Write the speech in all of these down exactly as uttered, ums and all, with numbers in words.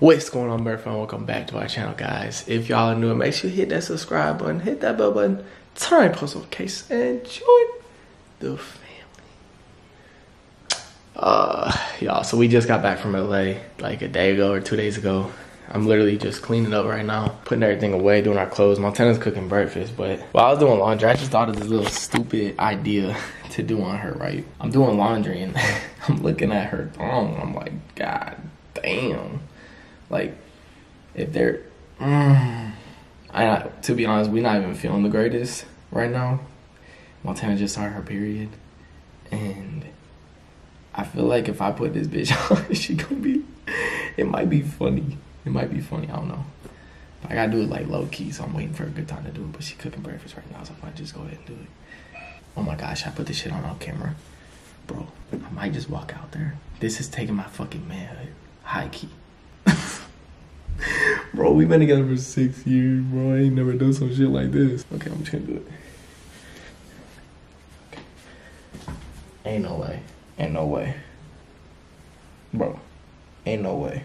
What's going on, Murph, and welcome back to our channel, guys. If y'all are new, make sure you hit that subscribe button, hit that bell button, turn on post notifications, and join the family. Uh, y'all, so we just got back from L A like a day ago or two days ago. I'm literally just cleaning up right now, putting everything away, doing our clothes. Montana's cooking breakfast, but while I was doing laundry, I just thought of this little stupid idea to do on her, right? I'm doing laundry, and I'm looking at her thong, and I'm like, God damn. Like, if they're, mm, I to be honest, we're not even feeling the greatest right now. Montana just started her period, and I feel like if I put this bitch on, she gonna be, it might be funny. It might be funny, I don't know. But I gotta do it like low key, so I'm waiting for a good time to do it, but she cooking breakfast right now, so I might just go ahead and do it. Oh my gosh, I put this shit on on camera. Bro, I might just walk out there. This is taking my fucking manhood, high key. Bro, we've been together for six years, bro. I ain't never done some shit like this. Okay, I'm just gonna do it. Okay. Ain't no way. Ain't no way. Bro, ain't no way.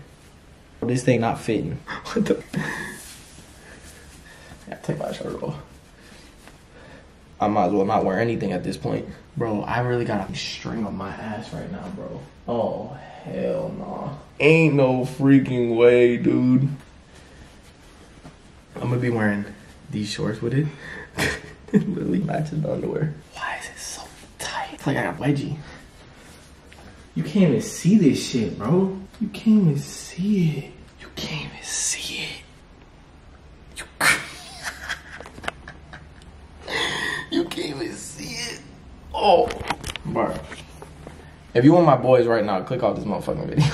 This thing not fitting. What the? I gotta take my shirt off. I might as well not wear anything at this point. Bro, I really got a string on my ass right now, bro. Oh, hell nah. Ain't no freaking way, dude. I'm gonna be wearing these shorts with it. It literally matches the underwear. Why is it so tight? It's like I got wedgie. You can't even see this shit, bro. You can't even see it. You can't even see it. You can't even see it. Oh, bro. If you want my boys right now, click off this motherfucking video.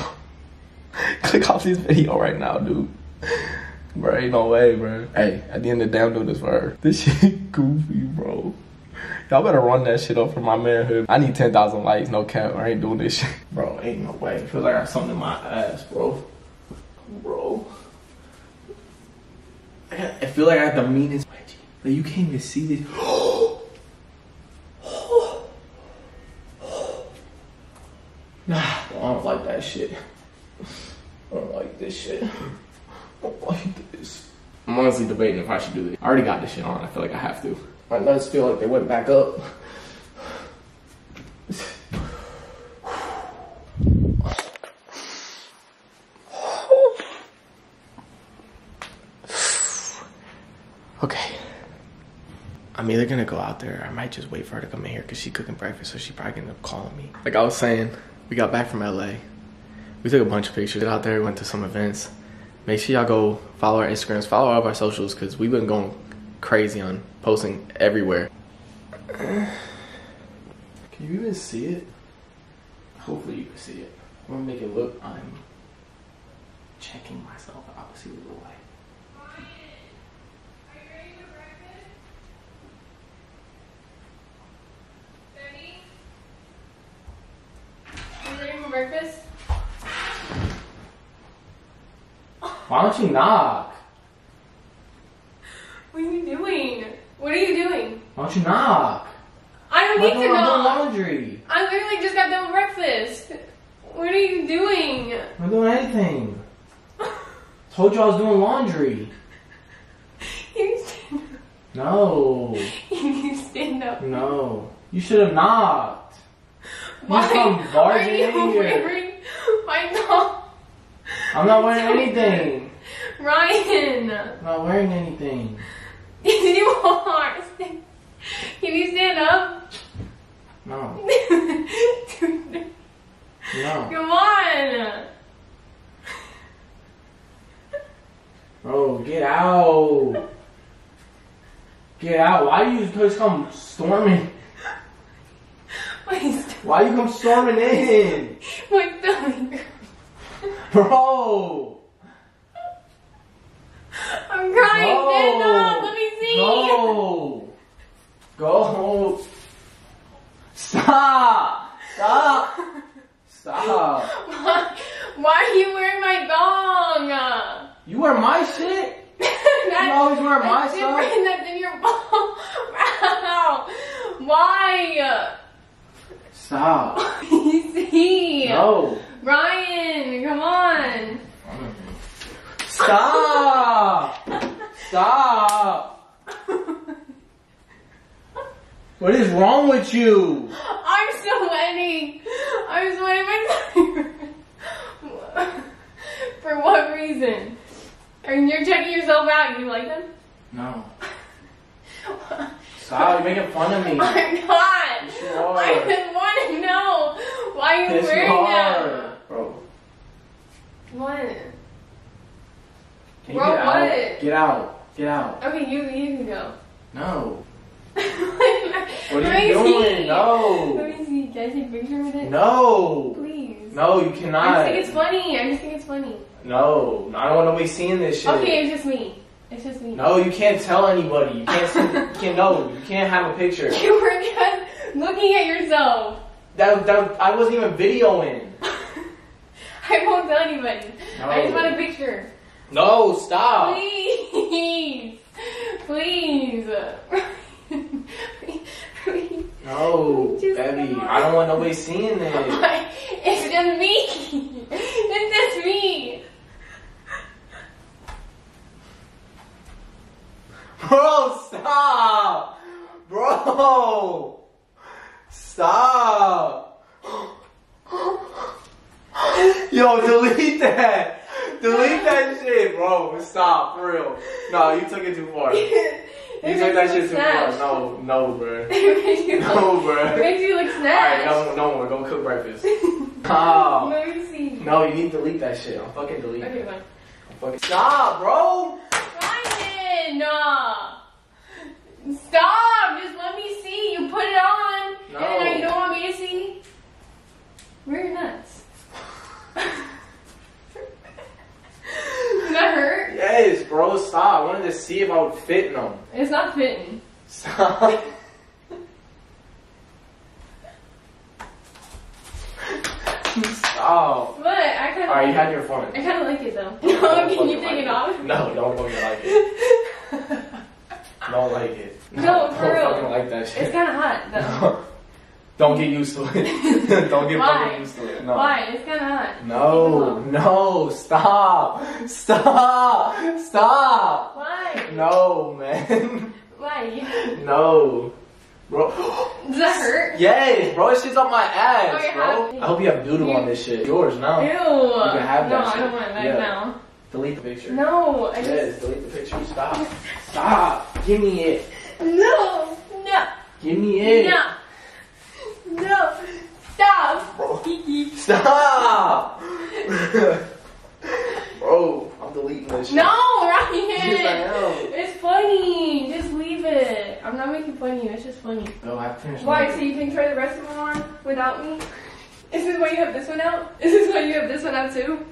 Click off this video right now, dude. Bro, ain't no way, bro. Hey, at the end of the day, I'm doing this for her. This shit goofy, bro. Y'all better run that shit up for my manhood. I need ten thousand likes, no cap. I ain't doing this shit. Bro, ain't no way. It feels like I got something in my ass, bro. Bro. I, got, I feel like I got the meanest. Like, you can't even see this. Nah, I don't like that shit. I don't like this shit. I don't like this. I'm honestly debating if I should do this. I already got this shit on. I feel like I have to. My nuts feel like they went back up. Okay. I'm either gonna go out there or I might just wait for her to come in here because she's cooking breakfast, so she probably gonna end up calling me. Like I was saying, we got back from L A. We took a bunch of pictures out there. We went to some events. Make sure y'all go follow our Instagrams, follow all of our socials, because we've been going crazy on posting everywhere. Can you even see it? Hopefully you can see it. I'm gonna make it look. I'm checking myself out to see the little light. Ryan, are you ready for breakfast? Ready? Breakfast? Why don't you knock? What are you doing? What are you doing? Why don't you knock? I don't need to knock. I'm doing laundry. I literally just got done with breakfast. What are you doing? I'm not doing anything. Told you I was doing laundry. You need to stand up. No. You need to stand up. No. You should have knocked. Why come are you in here? Wearing my dog? I'm not wearing anything. Ryan. I'm not wearing anything. You are. Can you stand up? No. Dude. No. Come on. Bro, get out. Get out. Why do you just come storming? Why you come storming in? My stomach. Bro! I'm crying. Go. Stand up. Let me see. Go. Go. Stop. Stop. Stop. Why, why are you wearing my thong? You wear my shit? That's, you always wear my stuff? That's different. That's in your ball. Why? Stop. You see? No. Ryan, come on. Stop! Stop! What is wrong with you? I'm sweating. I'm sweating my tires. For what reason? And you're checking yourself out and you like them? No. Stop, you're making fun of me. I'm not. Sure. I just want to know why you're this wearing them. Bro. What? Bro, get out. What? Get out. Get out. Okay, you, you can go. No. What are you doing? No. Let me see. Can I take a picture with it? No. Please. No, you cannot. I just think it's funny. I just think it's funny. No. I don't want nobody seeing this shit. Okay, it's just me. It's just me. No, you can't tell anybody. You can't see. You can't know. You can't have a picture. You were just looking at yourself. That, that I wasn't even videoing. I won't tell anybody. No. I just want a picture. No, stop. Please. Please. Please. No, just baby. I don't want nobody seeing this. It's just me. It's just me. Bro, stop. Bro. Stop. Yo, delete that. Delete that shit, bro. Stop, for real. No, you took it too far. You took that shit too far. No, no, bro. No, bro. It makes you look snatched. Alright, no, no more. Go cook breakfast. Oh. Let me see. No, you need to delete that shit. I'm fucking deleting it. Okay, fine. I'm fucking... Stop, bro. Ryan, no. Stop. Just let me see. You put it on. No. And then you don't want me to see. We're nuts. That hurt? Yes, bro, stop. I wanted to see if I would fit in them. It's not fitting. Stop. Stop. What? I kind of. Alright, like you had your fun. I kind of like it though. No, can you take like it off? No, don't fucking like it. Don't like it. No, no for don't real. Fucking like that shit. It's kind of hot though. No. Don't get used to it. Don't get Why? fucking used to it. No. Why? It's kind of hot. No, no, stop. Stop. Stop. Why? No, man. Why? No. Bro. Does that hurt? Yes, bro. This shit's on my ass, oh, bro. Happy. I hope you have noodle on this shit. Yours now. Ew. You can have no, that shit. No, I don't want that yeah. now. Delete the picture. No. I yes, just... delete the picture. Stop. Stop. Give me it. No. No. Give me it. No. No, stop. Bro. Stop. Bro, I'm deleting this shit. No, Ryan. Yes, it's funny. Just leave it. I'm not making fun of you. It's just funny. No, I finished. Why? So you can try the rest of them on without me? Is this why you have this one out? Is this why you have this one out too?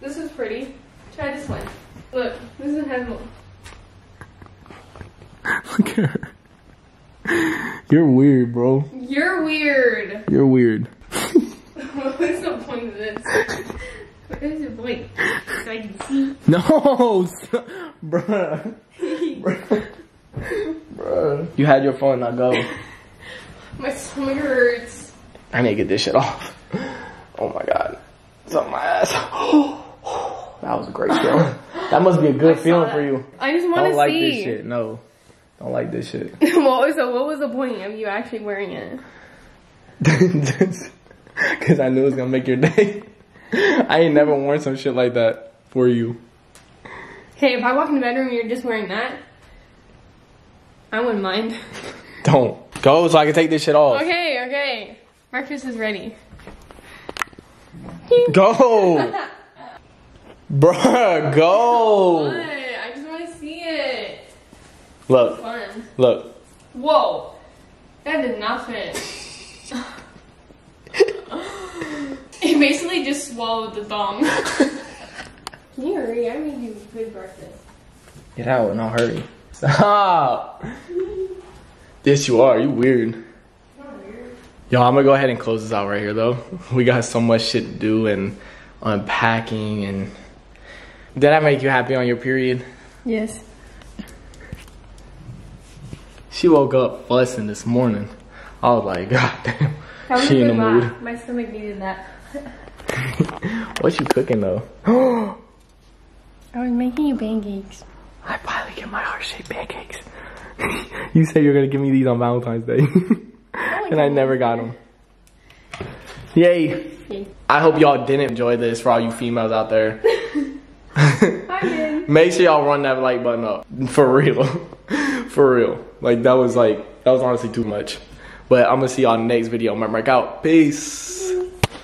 This is pretty. Try this one. Look, this one has more. Look at her. You're weird, bro. You're weird. You're weird. What's the point of this? What is the point? So I can see. No, stop. Bruh. Bruh. Bruh. You had your phone, now go. My stomach hurts. I need to get this shit off. Oh my god. It's up my ass. That was a great feeling. That must be a good feeling that. for you. I just want to see. Don't like see. this shit, no. I don't like this shit. Well, so what was the point of you actually wearing it? Because I knew it was going to make your day. I ain't never worn some shit like that for you. Hey, if I walk in the bedroom and you're just wearing that, I wouldn't mind. Don't. Go so I can take this shit off. Okay, okay. Breakfast is ready. Go. Bruh, go. What? I just want to see it. Look, fun. Look. Whoa, that did not fit. It basically just swallowed the thong. Can you hurry? I made you good breakfast. Get out and I'll hurry. Stop. Yes, you are. You weird. Not weird. Yo, I'm gonna go ahead and close this out right here though. We got so much shit to do and unpacking and... Did I make you happy on your period? Yes. She woke up fussing this morning. I was like, god damn. Probably she in the mood. Lot. My stomach needed that. What you cooking though? I was making you pancakes. I finally get my heart-shaped pancakes. You said you were gonna give me these on Valentine's Day. And I never got them. Yay. Yay. I hope y'all did enjoy this for all you females out there. I did. Make sure y'all run that like button up. For real. For real. Like that was like, that was honestly too much. But I'm gonna see y'all next video. Mark, mark out. Peace.